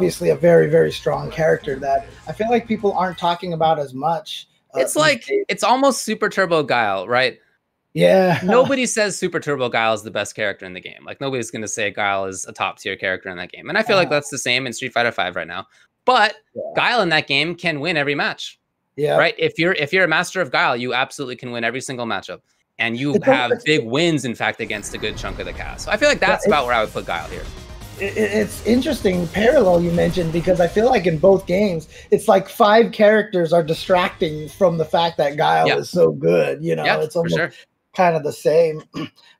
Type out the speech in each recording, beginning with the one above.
obviously a very, very strong character that I feel like people aren't talking about as much. It's like, it's almost Super Turbo Guile, right? Yeah. Nobody says Super Turbo Guile is the best character in the game. Like, nobody's going to say Guile is a top tier character in that game. And I feel like that's the same in Street Fighter 5 right now. But Guile in that game can win every match. Yeah. Right? If you're a master of Guile, you absolutely can win every single matchup. And you have big wins, in fact, against a good chunk of the cast. So I feel like that's about where I would put Guile here. It's interesting parallel you mentioned, because I feel like in both games, it's like five characters are distracting from the fact that Guile is so good. You know, it's almost kind of the same.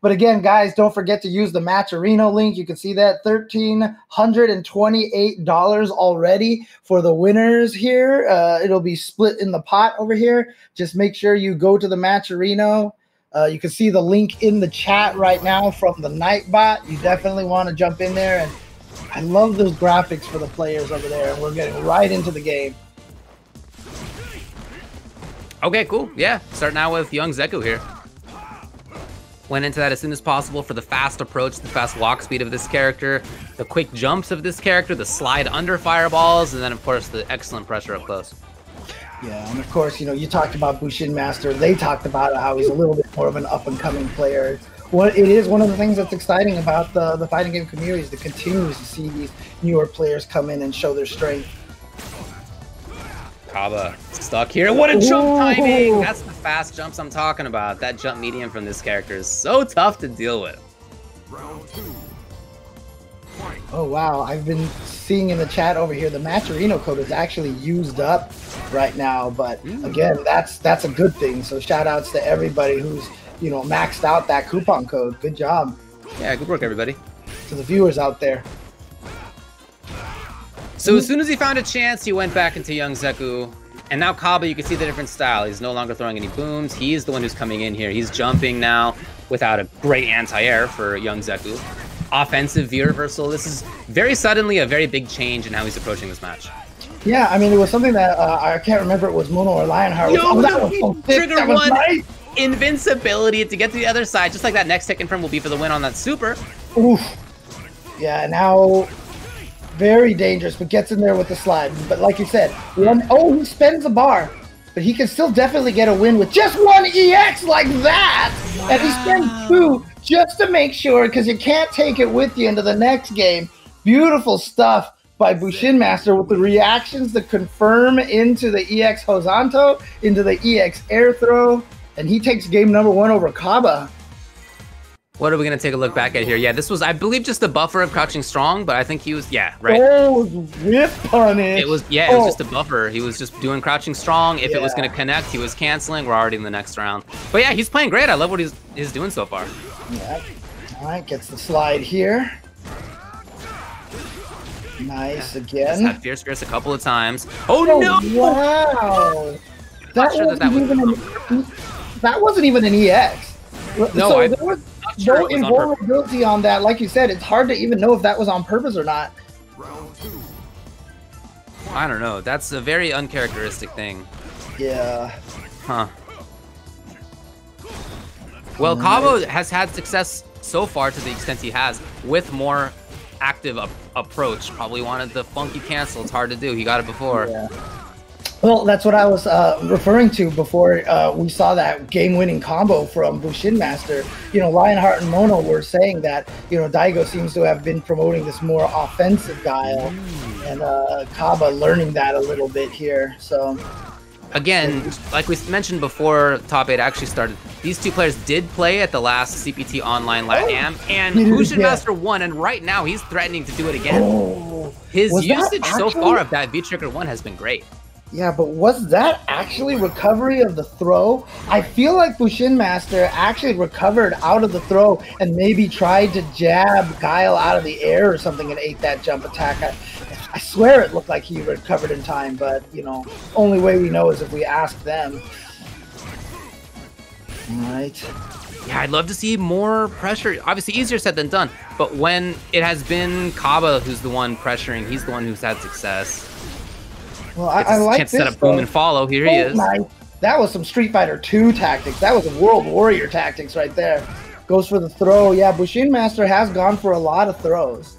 But again, guys, don't forget to use the Matcherino link. You can see that $1,328 already for the winners here. It'll be split in the pot over here. Just make sure you go to the Matcherino. You can see the link in the chat right now from the Nightbot. You definitely want to jump in there. And I love those graphics for the players over there. And we're getting right into the game. Okay, cool. Yeah, starting out with young Zeku here. Went into that as soon as possible for the fast approach, the fast walk speed of this character, the quick jumps of this character, the slide under fireballs, and then, of course, the excellent pressure up close. Yeah, and of course, you know, you talked about Bushin Master. They talked about how he's a little bit more of an up-and-coming player. It is one of the things that's exciting about the fighting game community is to continue to see these newer players come in and show their strength. Caba stuck here. What a jump timing! That's the fast jumps I'm talking about. That jump medium from this character is so tough to deal with. Round two. Oh wow, I've been seeing in the chat over here the Matcherino code is actually used up right now, but again, that's a good thing. So shout outs to everybody who's, you know, maxed out that coupon code. Good job. Yeah, good work everybody. To the viewers out there. So as soon as he found a chance, he went back into young Zeku. And now Caba, you can see the different style. He's no longer throwing any booms. He is the one who's coming in here. He's jumping now without a great anti-air for young Zeku. Offensive V-reversal. This is very suddenly a very big change in how he's approaching this match. Yeah, I mean, it was something that I can't remember. It was Mono or Lionheart. Trigger one, nice. Invincibility to get to the other side. Just like that next tick and firm will be for the win on that super. Oof. Yeah, now very dangerous, but gets in there with the slide. But like you said, he spends a bar. But he can still definitely get a win with just one EX like that. Wow. And he spends two just to make sure, because you can't take it with you into the next game. Beautiful stuff by BushinMaster with the reactions to confirm into the EX Horizontal, into the EX Air Throw, and he takes game number one over Caba. What are we going to take a look back at here? Yeah, this was, I believe, just the buffer of Crouching Strong, but I think he was, yeah, right. Oh, whip punish. It was, yeah, it was just a buffer. He was just doing Crouching Strong. If it was going to connect, he was canceling. We're already in the next round. But yeah, he's playing great. I love what he's doing so far. Yeah. All right, gets the slide here. Nice again. Just had Fierce Grist a couple of times. Oh, no! Wow. That wasn't even an EX. No, so there was no invulnerability on that. Like you said, it's hard to even know if that was on purpose or not. I don't know. That's a very uncharacteristic thing. Yeah. Huh. Well, Caba has had success so far to the extent he has with more active approach. Probably wanted the funky cancel. It's hard to do. He got it before. Yeah. Well, that's what I was referring to before we saw that game-winning combo from BushinMaster. You know, Lionheart and Mono were saying that, you know, Daigo seems to have been promoting this more offensive Guile, and Caba learning that a little bit here, so. Again, like we mentioned before Top 8 actually started, these two players did play at the last CPT Online LATAM, and BushinMaster won, and right now he's threatening to do it again. His usage so far of that V-Trigger 1 has been great. Yeah, but was that actually recovery of the throw? I feel like BushinMaster actually recovered out of the throw and maybe tried to jab Guile out of the air or something and ate that jump attack. I swear it looked like he recovered in time, but, you know, only way we know is if we ask them. All right. Yeah, I'd love to see more pressure. Obviously, easier said than done, but when it has been Caba who's the one pressuring, he's the one who's had success. Well, I like this. Can't set up boom and follow. Here he is. My. That was some Street Fighter 2 tactics. That was World Warrior tactics right there. Goes for the throw. Yeah, BushinMaster has gone for a lot of throws.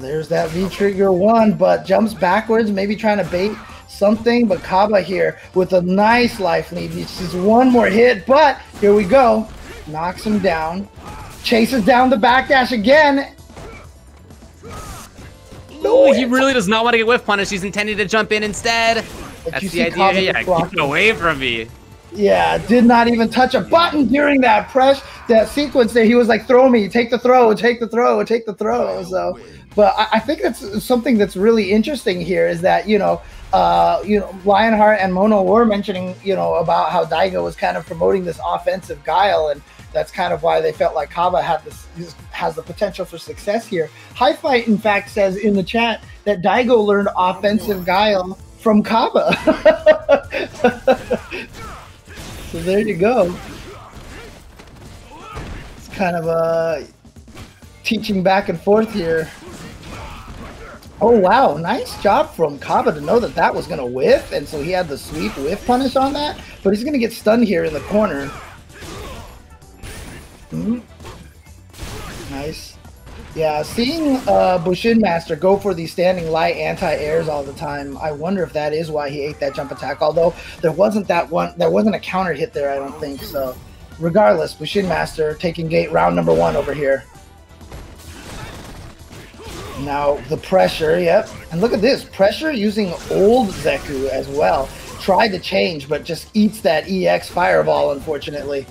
There's that V-trigger one, but jumps backwards, maybe trying to bait something, but Caba here with a nice life lead. This is one more hit, but here we go. Knocks him down. Chases down the backdash again. No, he really does not want to get whiff punished. He's intending to jump in instead. That's the idea. Yeah, keep away from me. Yeah, did not even touch a button during that press, that sequence there. He was like, throw me, take the throw, take the throw, take the throw. So, but I think that's something that's really interesting here is that, Lionheart and Mono were mentioning, about how Daigo was kind of promoting this offensive guile, and that's kind of why they felt like Caba had has the potential for success here. High Fight, in fact, says in the chat that Daigo learned offensive guile from Caba. So there you go. It's kind of a teaching back and forth here. Oh wow, nice job from Caba to know that that was gonna whiff, and so he had the sweep whiff punish on that, but he's gonna get stunned here in the corner. Nice. Yeah, seeing Bushinmaster go for these standing light anti-airs all the time, I wonder if that is why he ate that jump attack, although there wasn't a counter hit there, I don't think so. Regardless, Bushinmaster taking gate round number one over here. Now the pressure, yep. And look at this, pressure using old Zeku as well. Tried to change, but just eats that EX fireball, unfortunately.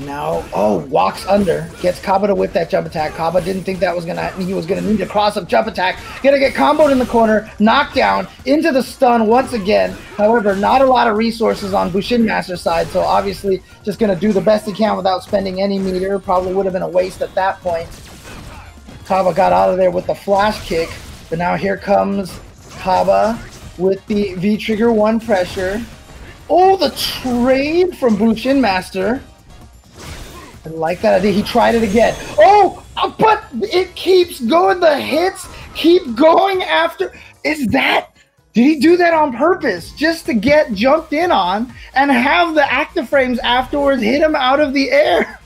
Now, oh, walks under, gets Caba to whip that jump attack. Caba didn't think that was he was gonna need a cross-up jump attack. Gonna get comboed in the corner, knocked down, into the stun once again. However, not a lot of resources on Bushinmaster's side, so obviously just gonna do the best he can without spending any meter. Probably would have been a waste at that point. Caba got out of there with the flash kick, but now here comes Caba with the V-Trigger 1 pressure. Oh, the trade from Bushinmaster. I like that idea. He tried it again. Oh, but it keeps going. The hits keep going after. Did he do that on purpose just to get jumped in on and have the active frames afterwards hit him out of the air?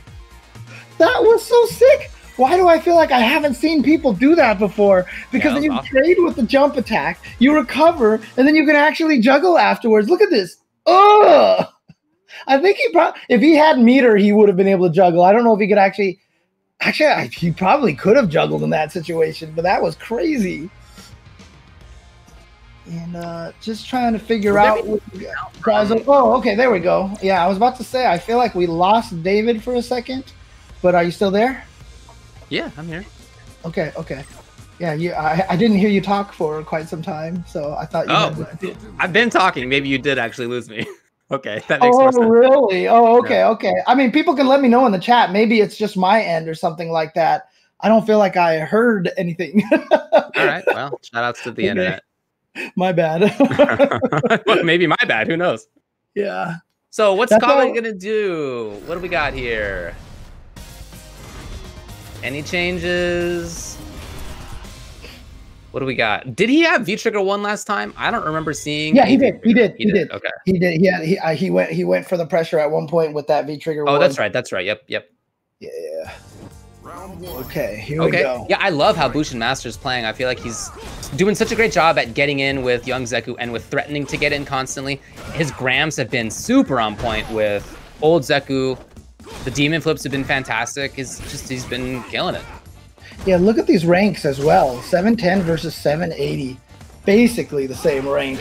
That was so sick. Why do I feel like I haven't seen people do that before? Because then you trade with the jump attack, you recover, and then you can actually juggle afterwards. Look at this. Ugh! I think he probably, if he had meter, he would have been able to juggle. I don't know if he could actually, he probably could have juggled in that situation, but that was crazy. And just trying to figure out. Oh, okay, there we go. Yeah, I was about to say, I feel like we lost David for a second, but are you still there? Yeah, I'm here. Okay, okay. Yeah, I didn't hear you talk for quite some time, so I thought you I've been talking. Maybe you did actually lose me. Okay, that makes more sense. Oh, really? Oh, okay, yeah. Okay. I mean, people can let me know in the chat. Maybe it's just my end or something like that. I don't feel like I heard anything. All right, well, shout-outs to the internet. My bad. Well, maybe my bad. Who knows? Yeah. So what's Caba going to do? What do we got here? Any changes? What do we got? Did he have V-Trigger 1 last time? I don't remember seeing. Yeah, he did. Okay. He did. He went for the pressure at one point with that V-Trigger 1. Oh, that's right. That's right. Yep, yep. Yeah. Okay, here we go. Yeah, I love how Bushinmaster's playing. I feel like he's doing such a great job at getting in with young Zeku and with threatening to get in constantly. His grams have been super on point with old Zeku. The demon flips have been fantastic. He's been killing it. Yeah, look at these ranks as well. 710 versus 780. Basically the same rank.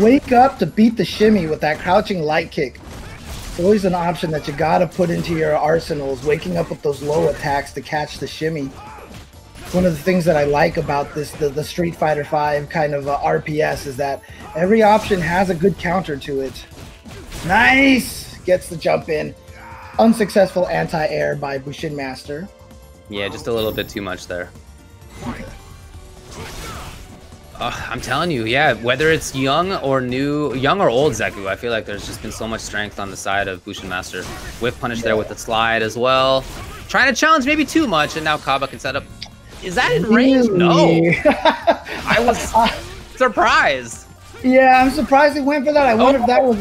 Wake up to beat the shimmy with that crouching light kick. It's always an option that you gotta put into your arsenals, waking up with those low attacks to catch the shimmy. One of the things that I like about this, the Street Fighter 5 kind of RPS, is that every option has a good counter to it. Nice! Gets the jump in. Unsuccessful anti-air by Bushinmaster. Yeah, just a little bit too much there. Okay. I'm telling you, yeah, whether it's young or old Zeku, I feel like there's just been so much strength on the side of Bushinmaster. Whiff punish there with the slide as well. Trying to challenge maybe too much, and now Caba can set up. Is that in range? No. I was surprised. Yeah, I'm surprised he went for that. I wonder if that was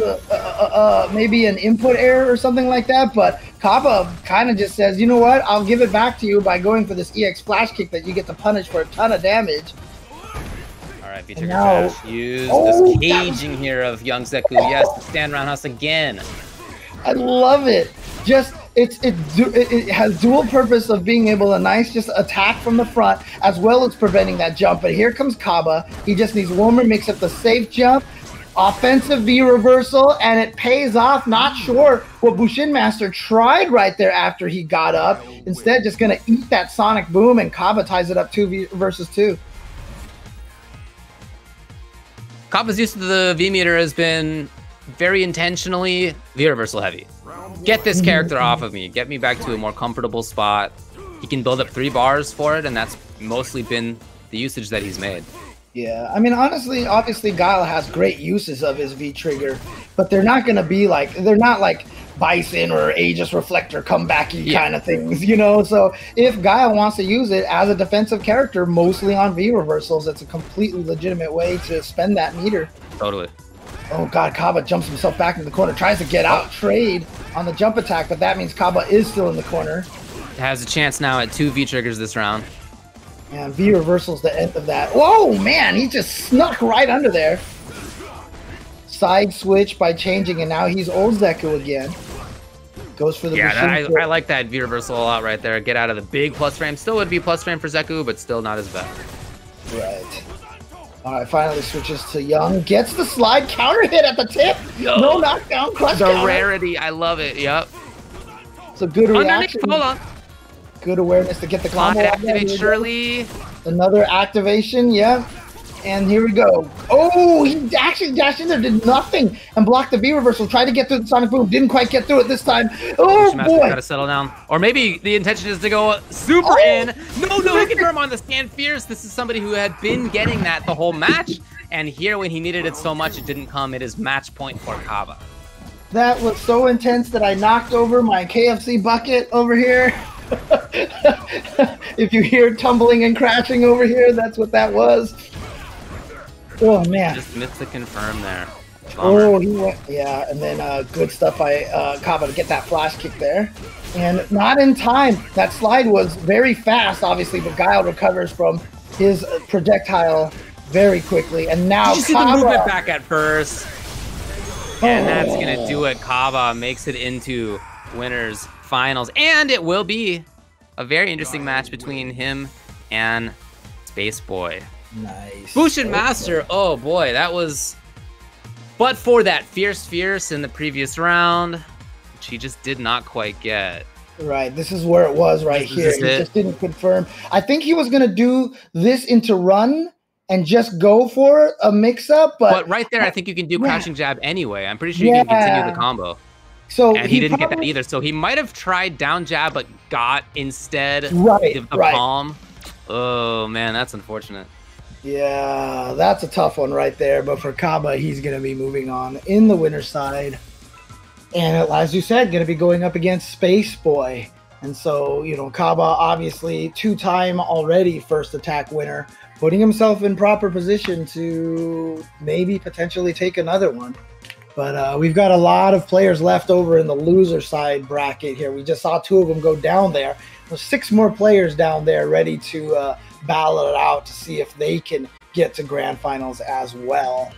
maybe an input error or something like that, but Caba kind of just says, you know what, I'll give it back to you by going for this EX flash kick that you get to punish for a ton of damage. Alright, B-Trigger Dash. Use this caging here of young Zeku. Yes, the stand roundhouse again. I love it. Just, it has dual purpose of being able to nice just attack from the front as well as preventing that jump. But here comes Caba. He just needs one more mix up the safe jump, offensive V reversal, and it pays off. Not sure what Bushinmaster tried right there after he got up. Instead, just going to eat that sonic boom, and Caba ties it up 2v versus 2. Caba's use of the V meter has been very intentionally V reversal heavy. Get this character off of me. Get me back to a more comfortable spot. He can build up 3 bars for it, and that's mostly been the usage that he's made. Yeah, I mean, honestly, obviously, Guile has great uses of his V-trigger, but they're not going to be like, they're not like Bison or Aegis Reflector comebacky kind of things, you know? So if Guile wants to use it as a defensive character, mostly on V-reversals, it's a completely legitimate way to spend that meter. Totally. Oh, God, Caba jumps himself back into the corner, tries to get out trade on the jump attack, but that means Caba is still in the corner. Has a chance now at 2 V-triggers this round. And V reversals the end of that. Whoa, man, he just snuck right under there. Side switch by changing, and now he's old Zeku again. Goes for the machine. I like that V reversal a lot right there. Get out of the big plus frame. Still would be plus frame for Zeku, but still not as bad. Right. All right, finally switches to Young. Gets the slide counter hit at the tip. Yo. No knockdown, clutch the counter. Rarity, I love it, yep. So good reaction. Hold on. Good awareness to get the combo. Activate surely. Another activation, yeah. And here we go. Oh, he actually dashed in there, did nothing, and blocked the V reversal. Tried to get through the sonic boom, didn't quite get through it this time. Oh boy! Gotta settle down. Or maybe the intention is to go super in. No, he can confirm on the stand fierce. This is somebody who had been getting that the whole match, and here when he needed it so much, it didn't come. It is match point for Caba. That was so intense that I knocked over my KFC bucket over here. If you hear tumbling and crashing over here, that's what that was. Oh man! Just missed the confirm there. Bummer. Oh, he went, yeah, and then good stuff by Caba to get that flash kick there, and not in time. That slide was very fast, obviously, but Guile recovers from his projectile very quickly, and now Caba. Did you see the movement back at first, and that's gonna do it. Caba makes it into winners finals, and it will be a very interesting match between him and Space Boy. Nice. Bushinmaster, oh boy, that was, but for that fierce in the previous round, which he just did not quite get. Right, this is where it was right here. He just didn't confirm. I think he was gonna do this into run and just go for a mix-up, but right there, I think you can do crouching jab anyway. I'm pretty sure you can continue the combo. So and he didn't get that either, so he might have tried down jab, but got instead the palm. Oh, man, that's unfortunate. Yeah, that's a tough one right there, but for Caba, he's going to be moving on in the winner's side. And as you said, going to be going up against Space Boy. And so, you know, Caba, obviously, 2-time already first attack winner, putting himself in proper position to maybe potentially take another one. But we've got a lot of players left over in the loser side bracket here. We just saw 2 of them go down there. There's 6 more players down there ready to battle it out to see if they can get to grand finals as well.